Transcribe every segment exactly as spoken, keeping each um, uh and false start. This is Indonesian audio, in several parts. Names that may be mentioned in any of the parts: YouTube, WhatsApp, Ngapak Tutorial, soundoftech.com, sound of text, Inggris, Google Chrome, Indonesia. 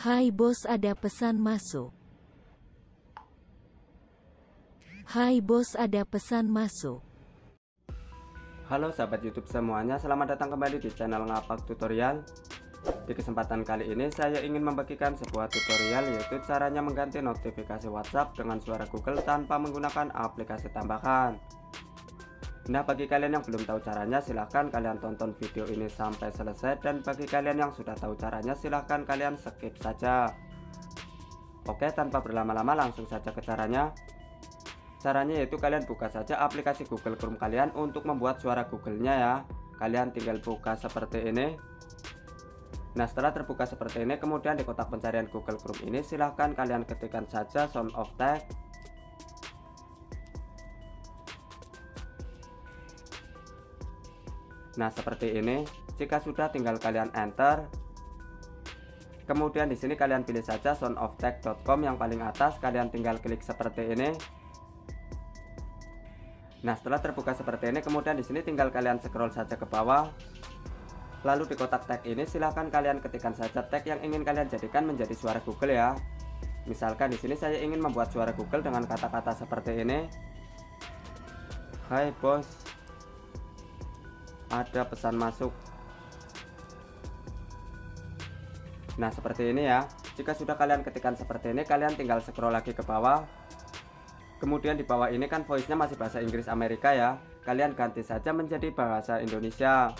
Hai bos, ada pesan masuk. Hai bos, ada pesan masuk. Halo sahabat YouTube semuanya, selamat datang kembali di channel Ngapak Tutorial. Di kesempatan kali ini saya ingin membagikan sebuah tutorial, yaitu caranya mengganti notifikasi WhatsApp dengan suara Google tanpa menggunakan aplikasi tambahan. Nah, bagi kalian yang belum tahu caranya, silahkan kalian tonton video ini sampai selesai, dan bagi kalian yang sudah tahu caranya, silahkan kalian skip saja. Oke, tanpa berlama-lama langsung saja ke caranya. Caranya yaitu kalian buka saja aplikasi Google Chrome kalian untuk membuat suara Google-nya ya. Kalian tinggal buka seperti ini. Nah, setelah terbuka seperti ini, kemudian di kotak pencarian Google Chrome ini silahkan kalian ketikkan saja sound of text. Nah, seperti ini. Jika sudah, tinggal kalian enter. Kemudian di sini kalian pilih saja sound of tech dot com yang paling atas, kalian tinggal klik seperti ini. Nah, setelah terbuka seperti ini, kemudian di sini tinggal kalian scroll saja ke bawah. Lalu di kotak tag ini silahkan kalian ketikkan saja tag yang ingin kalian jadikan menjadi suara Google ya. Misalkan di sini saya ingin membuat suara Google dengan kata-kata seperti ini. Hai bos, ada pesan masuk. Nah, seperti ini ya. Jika sudah kalian ketikkan seperti ini, kalian tinggal scroll lagi ke bawah. Kemudian di bawah ini kan voice-nya masih bahasa Inggris Amerika ya. Kalian ganti saja menjadi bahasa Indonesia.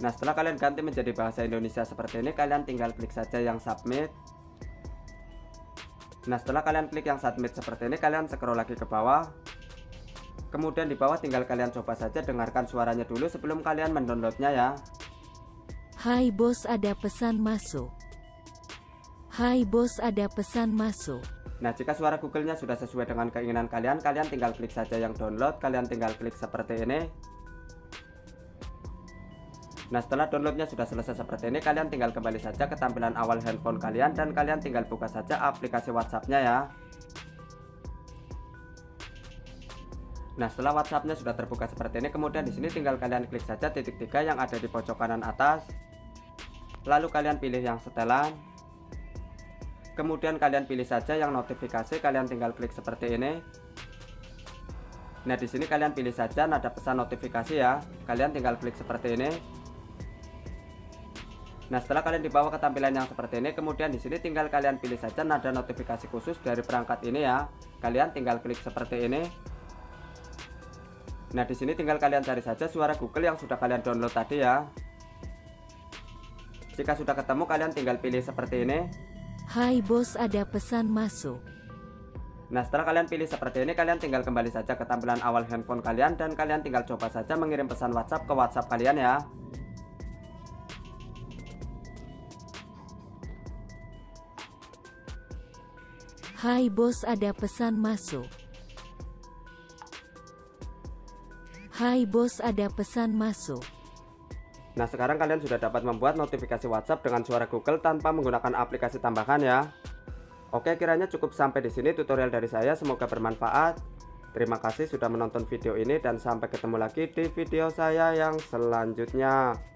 Nah, setelah kalian ganti menjadi bahasa Indonesia seperti ini, kalian tinggal klik saja yang submit. Nah, setelah kalian klik yang submit seperti ini, kalian scroll lagi ke bawah. Kemudian di bawah tinggal kalian coba saja dengarkan suaranya dulu sebelum kalian mendownloadnya ya. Hai bos, ada pesan masuk. Hai bos, ada pesan masuk. Nah, jika suara Google-nya sudah sesuai dengan keinginan kalian, kalian tinggal klik saja yang download. Kalian tinggal klik seperti ini. Nah, setelah downloadnya sudah selesai seperti ini, kalian tinggal kembali saja ke tampilan awal handphone kalian, dan kalian tinggal buka saja aplikasi WhatsApp-nya ya. Nah, setelah WhatsApp-nya sudah terbuka seperti ini, kemudian di sini tinggal kalian klik saja titik tiga yang ada di pojok kanan atas. Lalu kalian pilih yang setelan. Kemudian kalian pilih saja yang notifikasi, kalian tinggal klik seperti ini. Nah, di sini kalian pilih saja nada pesan notifikasi ya. Kalian tinggal klik seperti ini. Nah, setelah kalian dibawa ke tampilan yang seperti ini, kemudian di sini tinggal kalian pilih saja nada notifikasi khusus dari perangkat ini ya. Kalian tinggal klik seperti ini. Nah, di sini tinggal kalian cari saja suara Google yang sudah kalian download tadi ya. Jika sudah ketemu, kalian tinggal pilih seperti ini. Hai bos, ada pesan masuk. Nah, setelah kalian pilih seperti ini, kalian tinggal kembali saja ke tampilan awal handphone kalian, dan kalian tinggal coba saja mengirim pesan WhatsApp ke WhatsApp kalian ya. Hai bos, ada pesan masuk. Hai bos, ada pesan masuk. Nah, sekarang kalian sudah dapat membuat notifikasi WhatsApp dengan suara Google tanpa menggunakan aplikasi tambahan ya. Oke, kiranya cukup sampai di sini tutorial dari saya, semoga bermanfaat. Terima kasih sudah menonton video ini, dan sampai ketemu lagi di video saya yang selanjutnya.